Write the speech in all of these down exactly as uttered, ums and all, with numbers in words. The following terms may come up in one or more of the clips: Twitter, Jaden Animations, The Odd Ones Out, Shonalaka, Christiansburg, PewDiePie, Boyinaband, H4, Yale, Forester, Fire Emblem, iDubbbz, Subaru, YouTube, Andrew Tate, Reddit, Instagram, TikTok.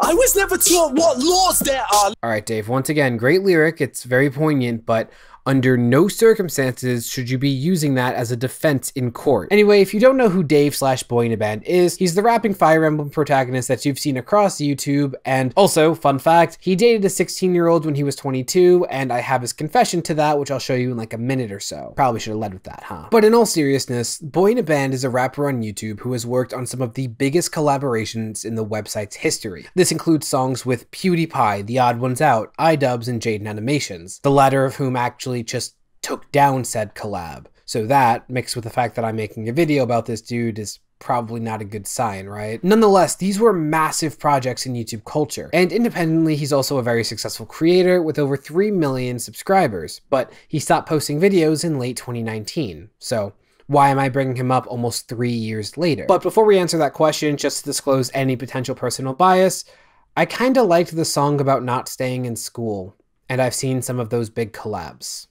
I was never taught what laws there are. All right, Dave, once again, great lyric. It's very poignant, but under no circumstances should you be using that as a defense in court. Anyway, if you don't know who Dave slash Boyinaband is, he's the rapping Fire Emblem protagonist that you've seen across YouTube. And also, fun fact, he dated a sixteen year old when he was twenty-two, and I have his confession to that, which I'll show you in like a minute or so. Probably should have led with that, huh? But in all seriousness, Boyinaband is a rapper on YouTube who has worked on some of the biggest collaborations in the website's history. This includes songs with PewDiePie, The Odd Ones Out, iDubbbz, and Jaden Animations, the latter of whom actually just took down said collab. So that, mixed with the fact that I'm making a video about this dude, is probably not a good sign, right? Nonetheless, these were massive projects in YouTube culture, and independently, he's also a very successful creator with over three million subscribers, but he stopped posting videos in late twenty nineteen. So why am I bringing him up almost three years later? But before we answer that question, just to disclose any potential personal bias, I kinda liked the song about not staying in school, and I've seen some of those big collabs.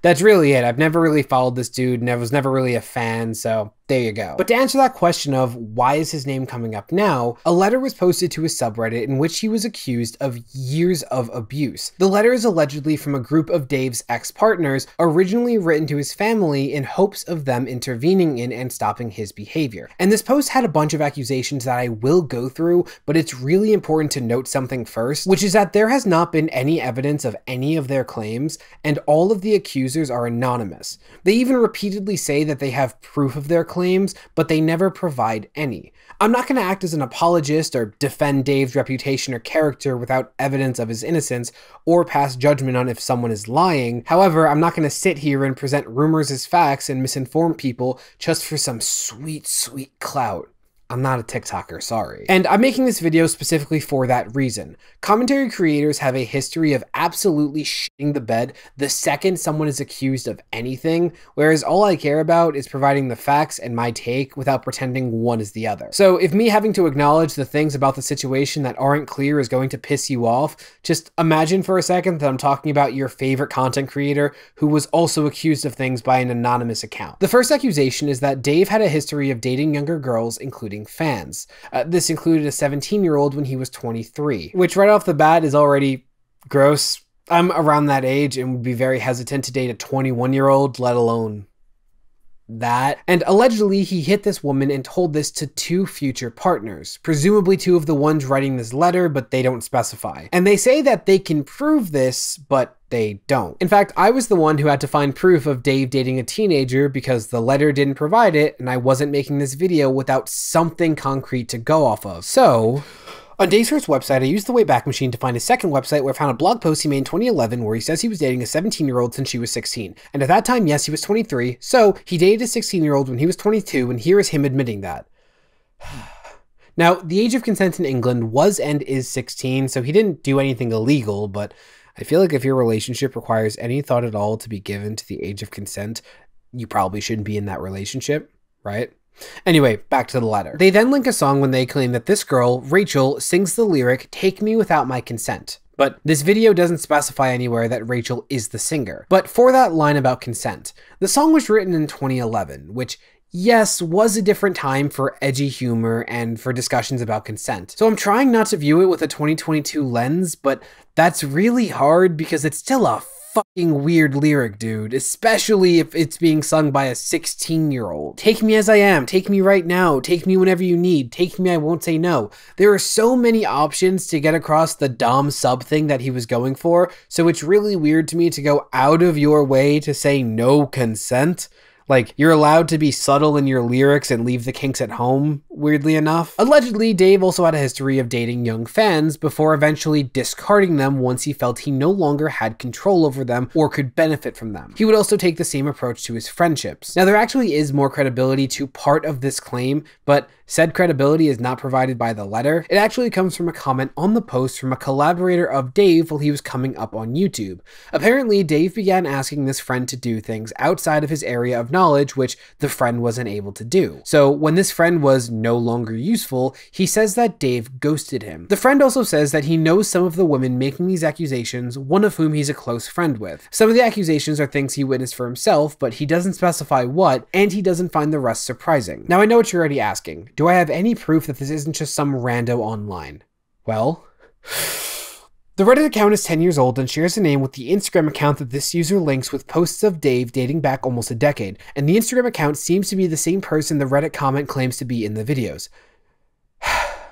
That's really it. I've never really followed this dude, and I was never really a fan, so there you go. But to answer that question of why is his name coming up now, a letter was posted to his subreddit in which he was accused of years of abuse. The letter is allegedly from a group of Dave's ex-partners, originally written to his family in hopes of them intervening in and stopping his behavior. And this post had a bunch of accusations that I will go through, but it's really important to note something first, which is that there has not been any evidence of any of their claims, and all of the accusers are anonymous. They even repeatedly say that they have proof of their claims, but they never provide any. I'm not going to act as an apologist or defend Dave's reputation or character without evidence of his innocence or pass judgment on if someone is lying. However, I'm not going to sit here and present rumors as facts and misinform people just for some sweet, sweet clout. I'm not a TikToker, sorry. And I'm making this video specifically for that reason. Commentary creators have a history of absolutely shitting the bed the second someone is accused of anything, whereas all I care about is providing the facts and my take without pretending one is the other. So if me having to acknowledge the things about the situation that aren't clear is going to piss you off, just imagine for a second that I'm talking about your favorite content creator who was also accused of things by an anonymous account. The first accusation is that Dave had a history of dating younger girls, including fans. Uh, this included a seventeen year old when he was twenty-three, which right off the bat is already gross. I'm around that age and would be very hesitant to date a twenty-one year old, let alone that. And allegedly he hit this woman and told this to two future partners, presumably two of the ones writing this letter, but they don't specify. And they say that they can prove this, but they don't. In fact, I was the one who had to find proof of Dave dating a teenager because the letter didn't provide it, and I wasn't making this video without something concrete to go off of. So on Dave's first website, I used the Wayback Machine to find his second website, where I found a blog post he made in twenty eleven where he says he was dating a seventeen year old since she was sixteen. And at that time, yes, he was twenty-three, so he dated a sixteen year old when he was twenty-two, and here is him admitting that. Now, the age of consent in England was and is sixteen, so he didn't do anything illegal, but I feel like if your relationship requires any thought at all to be given to the age of consent, you probably shouldn't be in that relationship, right? Anyway, back to the letter. They then link a song when they claim that this girl, Rachel, sings the lyric, "Take Me Without My Consent." But this video doesn't specify anywhere that Rachel is the singer. But for that line about consent, the song was written in twenty eleven, which, yes, was a different time for edgy humor and for discussions about consent. So I'm trying not to view it with a twenty twenty-two lens, but that's really hard because it's still a fucking weird lyric, dude, especially if it's being sung by a sixteen year old. Take me as I am, take me right now, take me whenever you need, take me I won't say no. There are so many options to get across the dom sub thing that he was going for, so it's really weird to me to go out of your way to say no consent. Like, you're allowed to be subtle in your lyrics and leave the kinks at home, weirdly enough. Allegedly, Dave also had a history of dating young fans before eventually discarding them once he felt he no longer had control over them or could benefit from them. He would also take the same approach to his friendships. Now, there actually is more credibility to part of this claim, but said credibility is not provided by the letter. It actually comes from a comment on the post from a collaborator of Dave while he was coming up on YouTube. Apparently, Dave began asking this friend to do things outside of his area of knowledge, which the friend wasn't able to do. So when this friend was no longer useful, he says that Dave ghosted him. The friend also says that he knows some of the women making these accusations, one of whom he's a close friend with. Some of the accusations are things he witnessed for himself, but he doesn't specify what, and he doesn't find the rest surprising. Now, I know what you're already asking. Do I have any proof that this isn't just some rando online? Well, the Reddit account is ten years old and shares a name with the Instagram account that this user links with posts of Dave dating back almost a decade, and the Instagram account seems to be the same person the Reddit comment claims to be in the videos.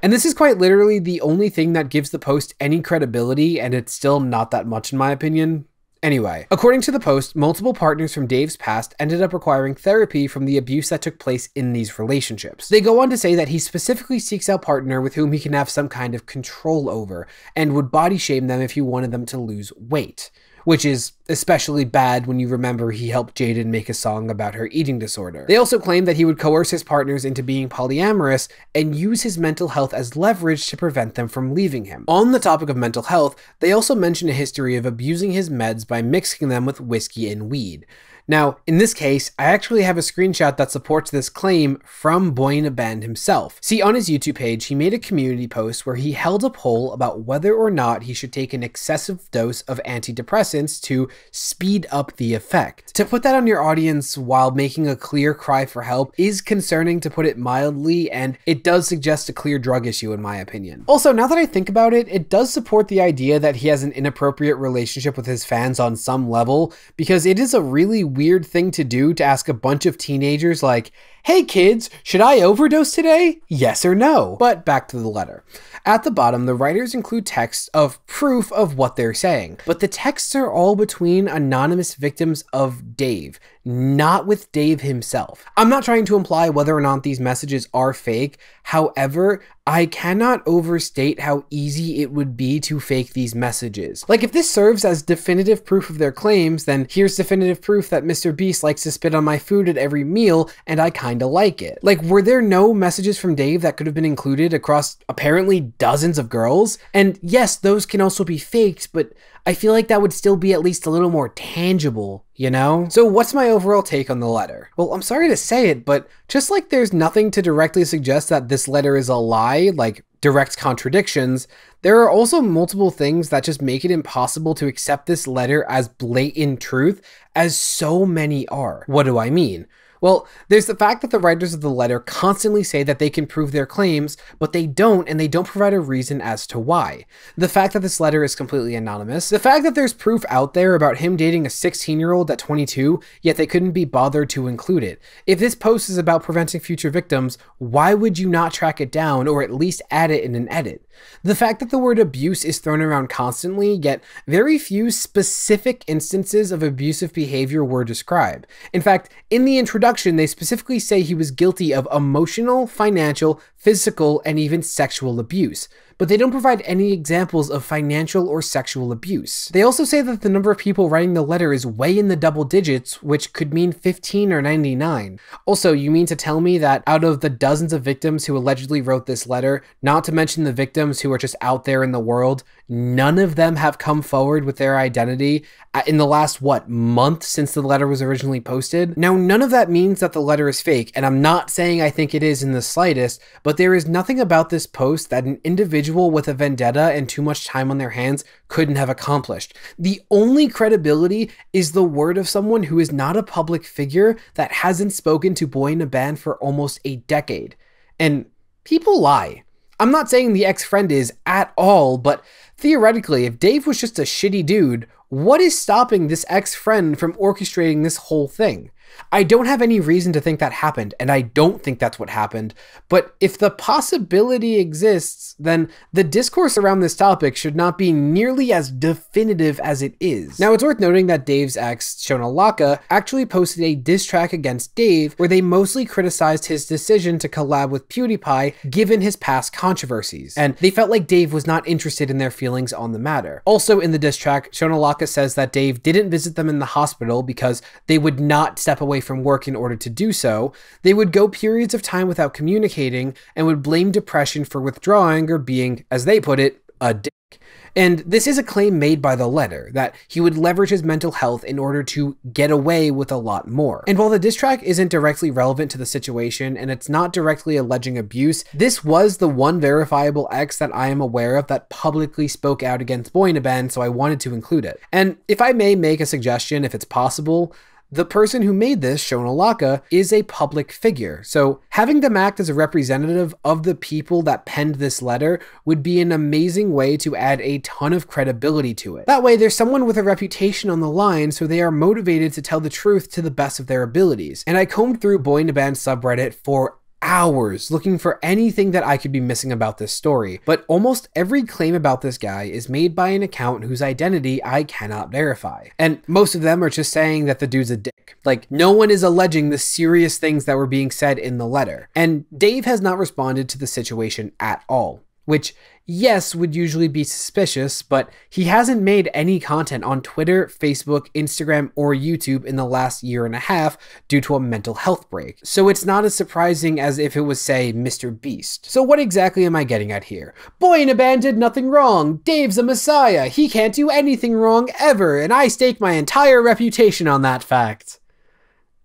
And this is quite literally the only thing that gives the post any credibility, and it's still not that much in my opinion. Anyway, according to the post, multiple partners from Dave's past ended up requiring therapy from the abuse that took place in these relationships. They go on to say that he specifically seeks out a partner with whom he can have some kind of control over, and would body shame them if he wanted them to lose weight, which is especially bad when you remember he helped Jaden make a song about her eating disorder. They also claim that he would coerce his partners into being polyamorous and use his mental health as leverage to prevent them from leaving him. On the topic of mental health, they also mention a history of abusing his meds by mixing them with whiskey and weed. Now, in this case, I actually have a screenshot that supports this claim from Boyinaband himself. See, on his YouTube page, he made a community post where he held a poll about whether or not he should take an excessive dose of antidepressants to speed up the effect. To put that on your audience while making a clear cry for help is concerning, to put it mildly, and it does suggest a clear drug issue in my opinion. Also, now that I think about it, it does support the idea that he has an inappropriate relationship with his fans on some level, because it is a really weird thing to do to ask a bunch of teenagers like, hey kids, should I overdose today? Yes or no? But back to the letter. At the bottom, the writers include text of proof of what they're saying, but the texts are all between anonymous victims of Dave, not with Dave himself. I'm not trying to imply whether or not these messages are fake. However, I cannot overstate how easy it would be to fake these messages. Like, if this serves as definitive proof of their claims, then here's definitive proof that Mister Beast likes to spit on my food at every meal, and I kinda like it. Like, were there no messages from Dave that could have been included across apparently dozens of girls? And yes, those can also be faked, but I feel like that would still be at least a little more tangible, you know? So what's my overall take on the letter? Well, I'm sorry to say it, but just like there's nothing to directly suggest that this letter is a lie, like direct contradictions, there are also multiple things that just make it impossible to accept this letter as blatant truth, as so many are. What do I mean? Well, there's the fact that the writers of the letter constantly say that they can prove their claims, but they don't, and they don't provide a reason as to why. The fact that this letter is completely anonymous, the fact that there's proof out there about him dating a sixteen-year-old at twenty-two, yet they couldn't be bothered to include it. If this post is about preventing future victims, why would you not track it down or at least add it in an edit? The fact that the word abuse is thrown around constantly, yet very few specific instances of abusive behavior were described. In fact, in the introduction, they specifically say he was guilty of emotional, financial, physical, and even sexual abuse, but they don't provide any examples of financial or sexual abuse. They also say that the number of people writing the letter is way in the double digits, which could mean fifteen or ninety-nine. Also, you mean to tell me that out of the dozens of victims who allegedly wrote this letter, not to mention the victims who are just out there in the world, none of them have come forward with their identity in the last, what, month since the letter was originally posted? Now, none of that means that the letter is fake, and I'm not saying I think it is in the slightest, but there is nothing about this post that an individual with a vendetta and too much time on their hands couldn't have accomplished. The only credibility is the word of someone who is not a public figure that hasn't spoken to Boyinaband for almost a decade. And people lie. I'm not saying the ex-friend is at all, but theoretically, if Dave was just a shitty dude, what is stopping this ex-friend from orchestrating this whole thing? I don't have any reason to think that happened, and I don't think that's what happened, but if the possibility exists, then the discourse around this topic should not be nearly as definitive as it is. Now, it's worth noting that Dave's ex, Shonalaka, actually posted a diss track against Dave where they mostly criticized his decision to collab with PewDiePie given his past controversies, and they felt like Dave was not interested in their feelings on the matter. Also in the diss track, Shonalaka says that Dave didn't visit them in the hospital because they would not step away from work in order to do so, they would go periods of time without communicating and would blame depression for withdrawing or being, as they put it, a dick. And this is a claim made by the letter, that he would leverage his mental health in order to get away with a lot more. And while the diss track isn't directly relevant to the situation, and it's not directly alleging abuse, this was the one verifiable ex that I am aware of that publicly spoke out against Boyinaband, so I wanted to include it. And if I may make a suggestion, if it's possible, the person who made this, Shonalaka, is a public figure. So having them act as a representative of the people that penned this letter would be an amazing way to add a ton of credibility to it. That way there's someone with a reputation on the line, so they are motivated to tell the truth to the best of their abilities. And I combed through Boyinaband subreddit for hours looking for anything that I could be missing about this story, but almost every claim about this guy is made by an account whose identity I cannot verify. And most of them are just saying that the dude's a dick. Like, no one is alleging the serious things that were being said in the letter. And Dave has not responded to the situation at all, which, yes, would usually be suspicious, but he hasn't made any content on Twitter, Facebook, Instagram, or YouTube in the last year and a half due to a mental health break. So it's not as surprising as if it was, say, Mister Beast. So what exactly am I getting at here? Boyinaband did nothing wrong. Dave's a messiah. He can't do anything wrong ever, and I stake my entire reputation on that fact.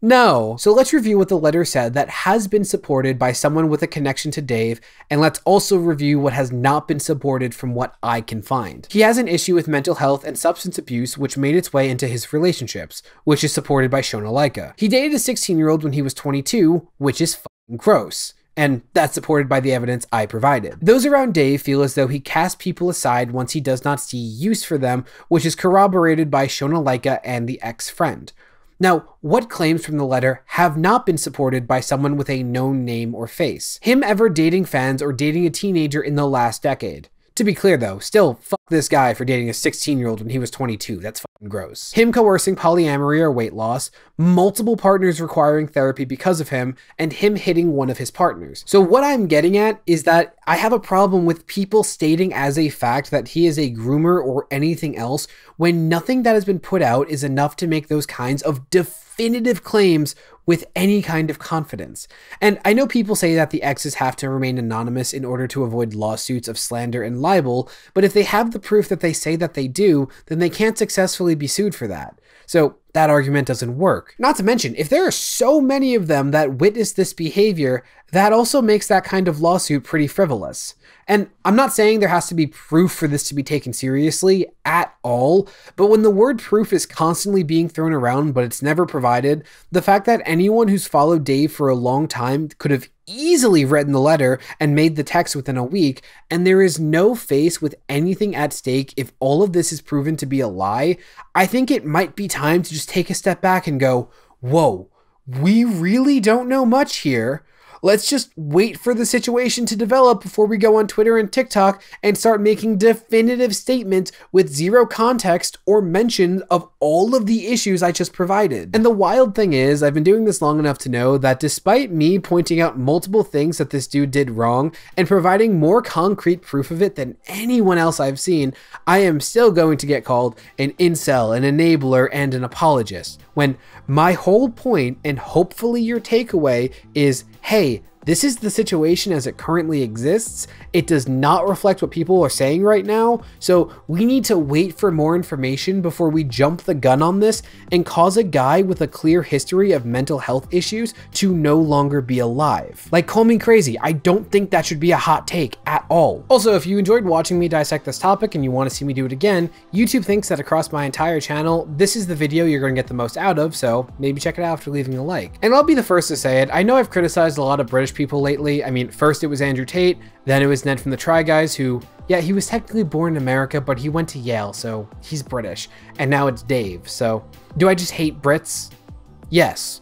No. So let's review what the letter said that has been supported by someone with a connection to Dave, and let's also review what has not been supported from what I can find. He has an issue with mental health and substance abuse, which made its way into his relationships, which is supported by Shonalaka. He dated a sixteen-year-old when he was twenty-two, which is fucking gross. And that's supported by the evidence I provided. Those around Dave feel as though he casts people aside once he does not see use for them, which is corroborated by Shonalaka and the ex-friend. Now, what claims from the letter have not been supported by someone with a known name or face? Him ever dating fans or dating a teenager in the last decade. To be clear though, still fuck this guy for dating a sixteen-year-old when he was twenty-two, that's fucking gross. Him coercing polyamory or weight loss, multiple partners requiring therapy because of him, and him hitting one of his partners. So what I'm getting at is that I have a problem with people stating as a fact that he is a groomer or anything else when nothing that has been put out is enough to make those kinds of definitive claims with any kind of confidence. And I know people say that the exes have to remain anonymous in order to avoid lawsuits of slander and libel, but if they have the proof that they say that they do, then they can't successfully be sued for that. So that argument doesn't work. Not to mention, if there are so many of them that witness this behavior, that also makes that kind of lawsuit pretty frivolous. And I'm not saying there has to be proof for this to be taken seriously at all, but when the word proof is constantly being thrown around but it's never provided, the fact that anyone who's followed Dave for a long time could have easily written the letter and made the text within a week, and there is no face with anything at stake if all of this is proven to be a lie, I think it might be time to just take a step back and go, whoa, we really don't know much here. Let's just wait for the situation to develop before we go on Twitter and TikTok and start making definitive statements with zero context or mention of all of the issues I just provided. And the wild thing is, I've been doing this long enough to know that despite me pointing out multiple things that this dude did wrong and providing more concrete proof of it than anyone else I've seen, I am still going to get called an incel, an enabler, and an apologist. When my whole point, and hopefully your takeaway, is, hey, this is the situation as it currently exists. It does not reflect what people are saying right now, so we need to wait for more information before we jump the gun on this and cause a guy with a clear history of mental health issues to no longer be alive. Like, call me crazy, I don't think that should be a hot take at all. Also, if you enjoyed watching me dissect this topic and you want to see me do it again, YouTube thinks that across my entire channel, this is the video you're going to get the most out of, so maybe check it out after leaving a like. And I'll be the first to say it, I know I've criticized a lot of British people lately. I mean, first it was Andrew Tate, then it was Ned from the Try Guys, who, yeah, he was technically born in America, but he went to Yale, so he's British. And now it's Dave, so do I just hate Brits? Yes.